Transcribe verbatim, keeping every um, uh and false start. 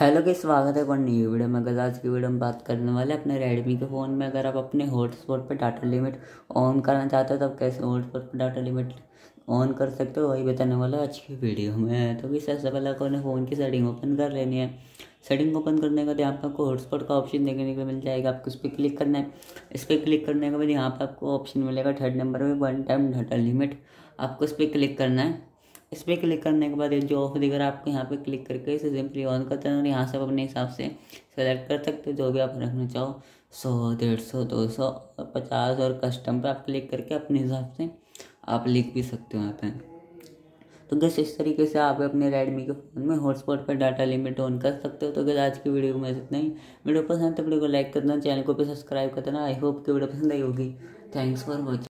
Hello के स्वागत है एक और नई वीडियो में। अगर आज की वीडियो में बात करने वाले अपने रेडमी के फ़ोन में अगर आप अपने हॉटस्पॉट पर डाटा लिमिट ऑन करना चाहते हो तो आप कैसे हॉटस्पॉट पर डाटा लिमिट ऑन कर सकते हो वही बताने वाला आज की वीडियो में। तो भी सबसे पहले आपको अपने फ़ोन की सेटिंग ओपन कर लेनी है। सेटिंग ओपन करने के बाद यहाँ पर आपको हॉटस्पॉट का ऑप्शन देखने को मिल जाएगा, आपको इस पर क्लिक करना है। इस पर क्लिक करने के बाद यहाँ पर आपको ऑप्शन मिलेगा थर्ड नंबर में वन टाइम डाटा लिमिट, आपको इस पर क्लिक करना है। इस पर क्लिक करने के बाद ये जो ऑफ दिख रहा है आपको यहाँ पे क्लिक करके इसे सिंपली ऑन करते हैं और यहाँ से आप अपने हिसाब से सेलेक्ट कर सकते हो जो भी आप रखना चाहो, सौ डेढ़ सौ दो सौ पचास और कस्टम पे आप क्लिक करके अपने हिसाब से आप लिख भी सकते हो यहाँ पे। तो गैस इस तरीके से आप अपने रेडमी के फ़ोन में हॉटस्पॉट पर डाटा लिमिट ऑन कर सकते हो। तो गैस आज की वीडियो में इतना ही। वीडियो पसंद है तो वीडियो को लाइक कर देना, चैनल को भी सब्सक्राइब कर देना। आई होप की वीडियो पसंद आई होगी। Thanks for watching.